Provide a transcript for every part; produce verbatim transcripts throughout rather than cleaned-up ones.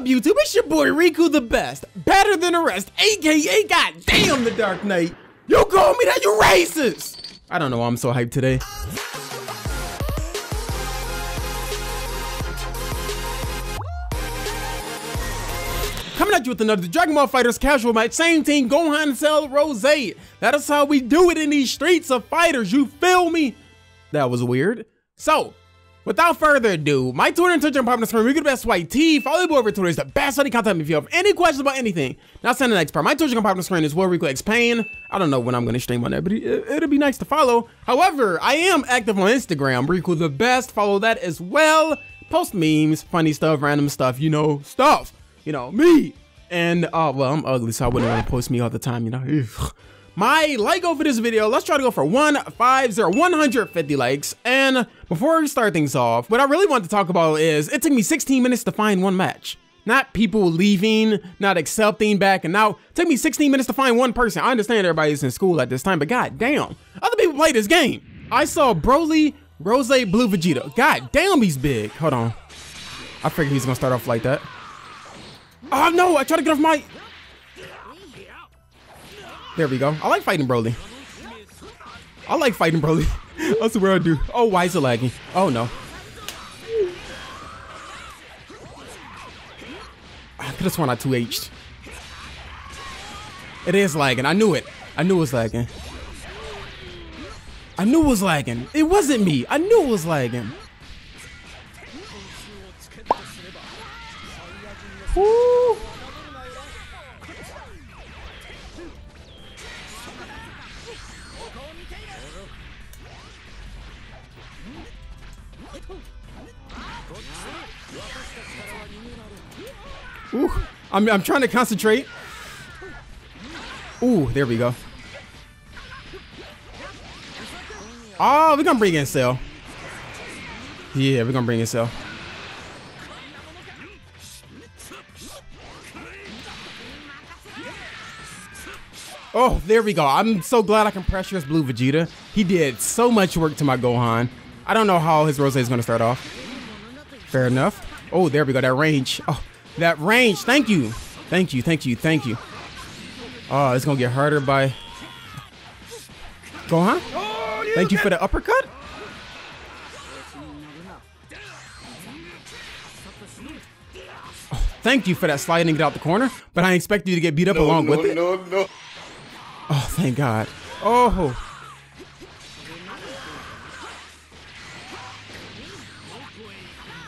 up, YouTube? It's your boy Riku the Best, better than the rest, aka goddamn the Dark Knight. You call me that, you racist! I don't know why I'm so hyped today. Coming at you with another Dragon Ball FighterZ casual match, same team, Gohan, Cell, Rose. That is how we do it in these streets of fighters, you feel me? That was weird. So, without further ado, my Twitter and Twitch partners from RikuTheBest Y T, follow me over Twitter, is the best way to contact me if you have any questions about anything. Now, send the next part. My Twitch and partner screen is RikuXPain. I don't know when I'm gonna stream on that, but it, it'll be nice to follow. However, I am active on Instagram, RikuTheBest, follow that as well. Post memes, funny stuff, random stuff, you know, stuff. You know, me. And, uh, well, I'm ugly, so I wouldn't want to post me all the time, you know. My like goal for this video, let's try to go for one fifty, one hundred fifty likes. And before we start things off, what I really want to talk about is it took me sixteen minutes to find one match. Not people leaving, not accepting, backing out. It took me sixteen minutes to find one person. I understand everybody's in school at this time, but god damn, other people play this game. I saw Broly, Rose, Blue Vegeta. God damn, he's big. Hold on. I figured he's going to start off like that. Oh no, I tried to get off my... There we go. I like fighting Broly. I like fighting Broly. That's what I do. Oh, why is it lagging? Oh no. I could have sworn I two H'd. It is lagging. I knew it. I knew it was lagging. I knew it was lagging. It wasn't me. I knew it was lagging. Woo. Ooh, I'm, I'm trying to concentrate. Ooh, there we go. Oh, we're gonna bring in Cell. Yeah, we're gonna bring in Cell. Oh, there we go. I'm so glad I can pressure this Blue Vegeta. He did so much work to my Gohan. I don't know how his Rose is going to start off. Fair enough. Oh, there we go. That range. Oh, that range. Thank you. Thank you. Thank you. Thank you. Oh, it's going to get harder by Gohan. Thank you for the uppercut. Oh, thank you for that sliding it out the corner, but I expect you to get beat up no, along no, with it. No, no. Oh, thank God. Oh.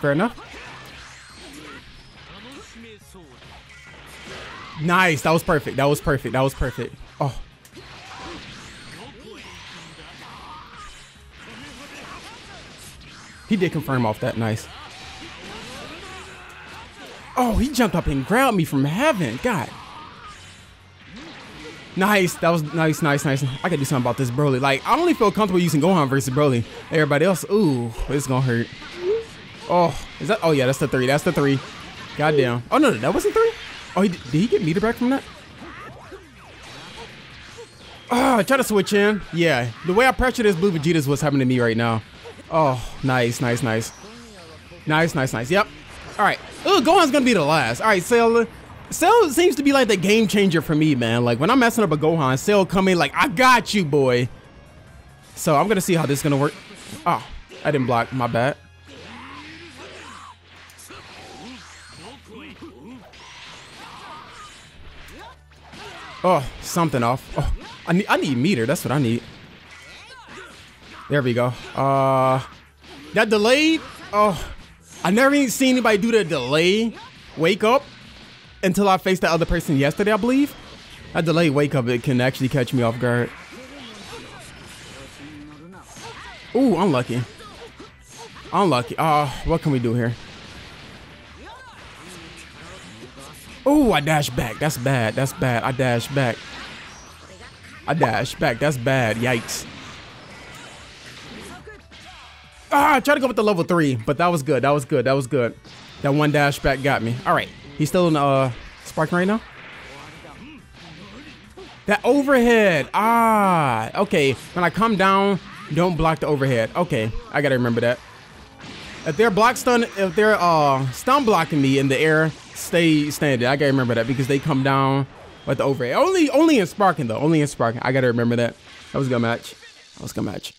Fair enough. Nice. That was perfect. That was perfect. That was perfect. Oh. He did confirm off that. Nice. Oh, he jumped up and grabbed me from heaven. God. Nice, that was nice, nice, nice. I could do something about this Broly. Like, I only feel comfortable using Gohan versus Broly. Everybody else, ooh, it's gonna hurt. Oh, is that, oh yeah, that's the three, that's the three. Goddamn. Oh no, no, that wasn't three? Oh, he, did he get meter back from that? Oh, try to switch in. Yeah, the way I pressured this Blue Vegeta is what's happening to me right now. Oh, nice, nice, nice. Nice, nice, nice, yep. All right, ooh, Gohan's gonna be the last. All right, Cell. Cell seems to be like the game changer for me, man. Like when I'm messing up a Gohan, Cell come in like, I got you, boy. So I'm gonna see how this is gonna work. Oh, I didn't block, my bad. Oh, something off. Oh, I need, I need meter, that's what I need. There we go. Uh, that delayed, oh, I never even seen anybody do the delay. Wake up. Until I faced the other person yesterday, I believe. That delayed wake up, it can actually catch me off guard. Ooh, unlucky. Unlucky. Uh, what can we do here? Ooh, I dash back. That's bad. That's bad. I dash back. I dash back. That's bad. Yikes. Ah, I tried to go with the level three, but that was good. That was good. That was good. That one dash back got me. All right. He's still in uh sparking right now. That overhead. Ah, okay. When I come down, don't block the overhead. Okay, I gotta remember that. If they're block stun, if they're uh stun blocking me in the air, stay standing. I gotta remember that because they come down with the overhead. Only, only in Sparking though. Only in Sparking. I gotta remember that. That was a good match. That was a good match.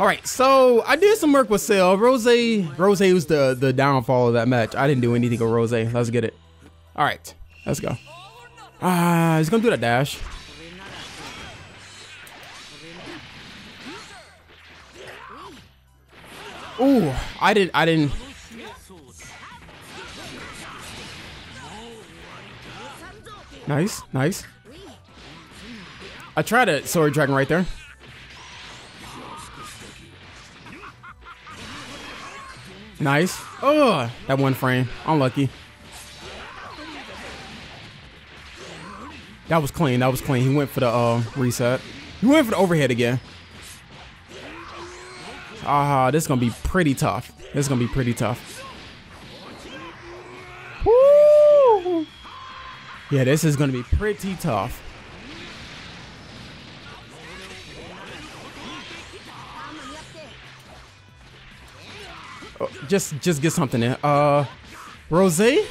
All right, so I did some work with Cell. Rose, Rose was the the downfall of that match. I didn't do anything with Rose. Let's get it. All right, let's go. Ah, uh, he's gonna do that dash. Ooh, I didn't. I didn't. Nice, nice. I tried a sword dragon right there. Nice. Oh, that one frame. Unlucky. That was clean. That was clean. He went for the uh, reset. He went for the overhead again. Ah, uh, this is gonna be pretty tough. This is gonna be pretty tough. Woo! Yeah, this is gonna be pretty tough. Oh, just, just get something in. Uh, Rosé.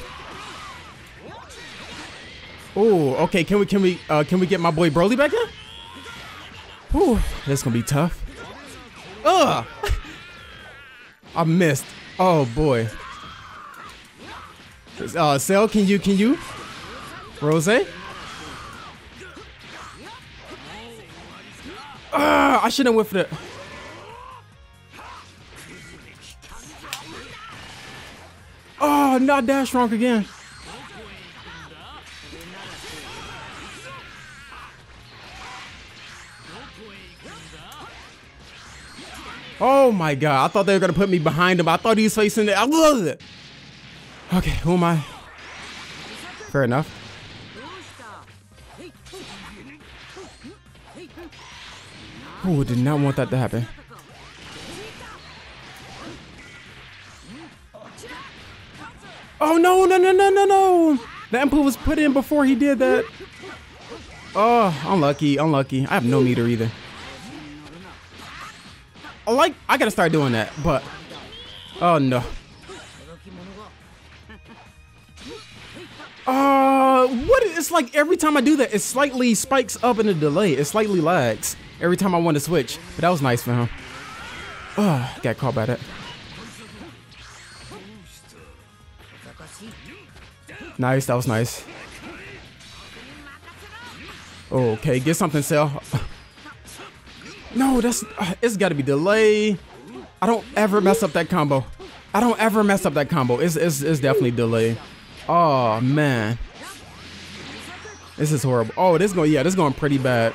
Oh, okay. Can we, can we, uh, can we get my boy Broly back in? Whew, that's gonna be tough. Ugh! I missed. Oh boy. Uh, Cell, can you, can you? Rose? Uh, I shouldn't went for the. Oh, not dash wrong again. Oh my god, I thought they were gonna put me behind him. I thought he was facing it. I love it. Okay, who am I? Fair enough. Oh, did not want that to happen. Oh no, no, no, no, no, no. The input was put in before he did that. Oh, unlucky, unlucky. I have no meter either. I like, I gotta start doing that, but oh no. Uh, what is, it's like every time I do that, it slightly spikes up in the delay. It slightly lags every time I want to switch, but that was nice for him. Oh, got caught by that. Nice, that was nice. Okay, get something, Cell. No, that's, uh, it's gotta be delay. I don't ever mess up that combo. I don't ever mess up that combo. It's, it's, it's definitely delay. Oh man. This is horrible. Oh, this is going, yeah, this is going pretty bad.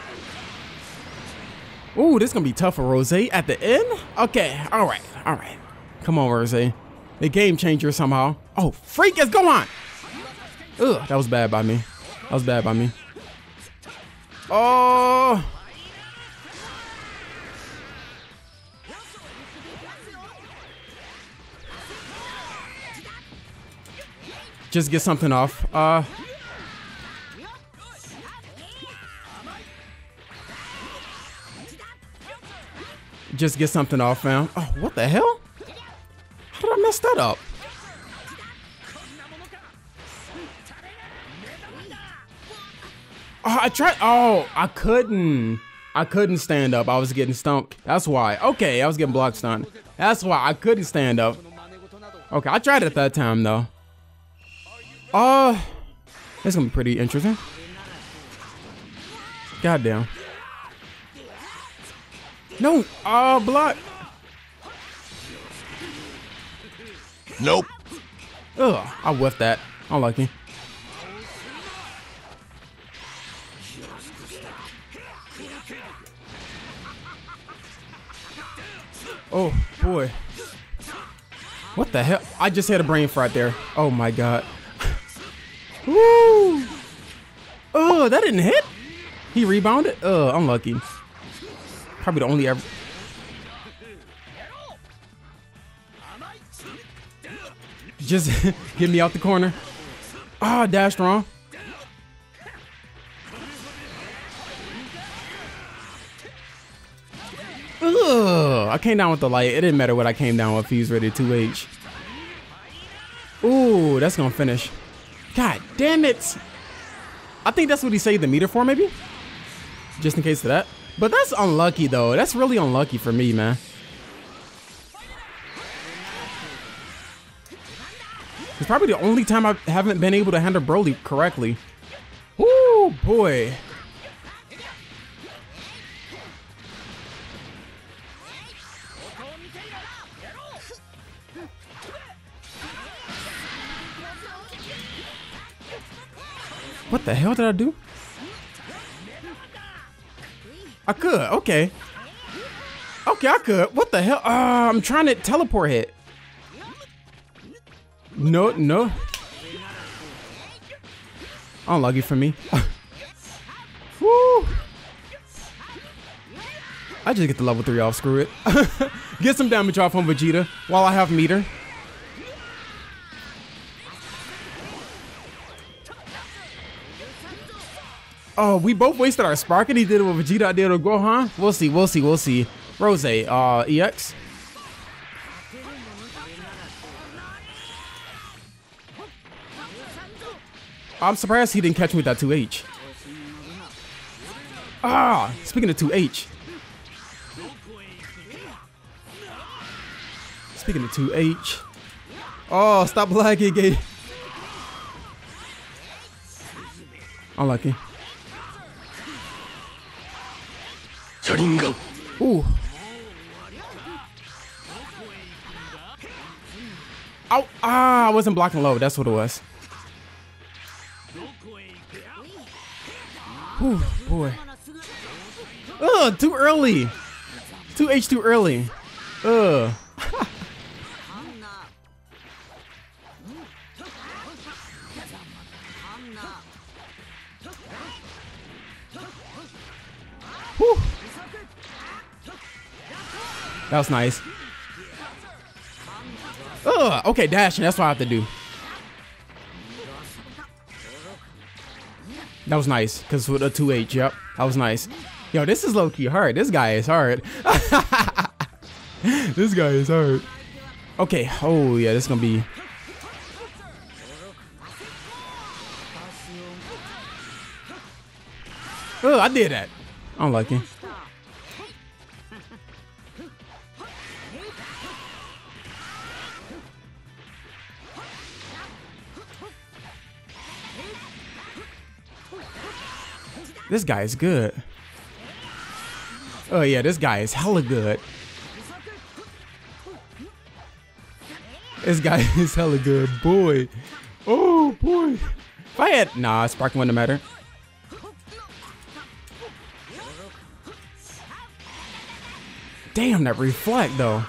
Ooh, this is gonna be tough for Rose at the end. Okay, all right, all right. Come on, Rose. The game changer somehow. Oh, freak is gone. Ugh, that was bad by me. That was bad by me. Oh. Just get something off. Uh, just get something off, fam. Oh, what the hell? How did I mess that up? Oh, I tried. Oh, I couldn't. I couldn't stand up. I was getting stumped. That's why. Okay, I was getting blocked stunned. That's why I couldn't stand up. Okay, I tried it that time though. Uh, that's gonna be pretty interesting. Goddamn. No, uh, block. Nope. Ugh, I whiffed that. Unlucky. Oh, boy. What the hell? I just had a brain fart there. Oh my god. Woo! Oh, that didn't hit. He rebounded. Oh, unlucky. Probably the only ever. Just get me out the corner. Ah, oh, dashed wrong. Ugh! I came down with the light. It didn't matter what I came down with. He was ready to two H. Ooh, that's gonna finish. God damn it. I think that's what he saved the meter for, maybe? Just in case of that. But that's unlucky, though. That's really unlucky for me, man. It's probably the only time I haven't been able to handle Broly correctly. Ooh, boy. What the hell did I do? I could, okay. Okay, I could. What the hell? Uh, I'm trying to teleport hit. No, no. Unlucky for me. Woo. I just get the level three off, screw it. Get some damage off on Vegeta while I have meter. Oh, we both wasted our spark, and he did it with Vegeta, I did it with Gohan. We'll see, we'll see, we'll see. Rose, uh, E X. I'm surprised he didn't catch me with that two H. Ah, speaking of two H. Speaking of two H. Oh, stop lagging, gay. Unlucky. Ooh. Oh, ah, I wasn't blocking low. That's what it was. Ooh, boy. Ugh, too early. two H too early. Ugh. Whew. That was nice. Ugh, okay, dashing, that's what I have to do. That was nice, because with a two H, yep, that was nice. Yo, this is low-key hard, this guy is hard. This guy is hard. Okay, oh yeah, this is gonna be... Ugh, I did that. Unlucky. This guy is good. Oh yeah, this guy is hella good. This guy is hella good, boy. Oh boy. If I had nah, sparking wouldn't matter. Damn, that reflect though.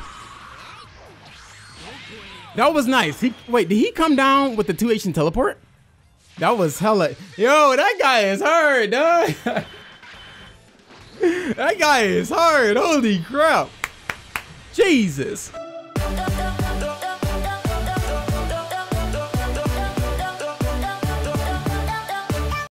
That was nice. He, wait, did he come down with the two H and teleport? That was hella. Yo, that guy is hard, dog. That guy is hard. Holy crap. Jesus.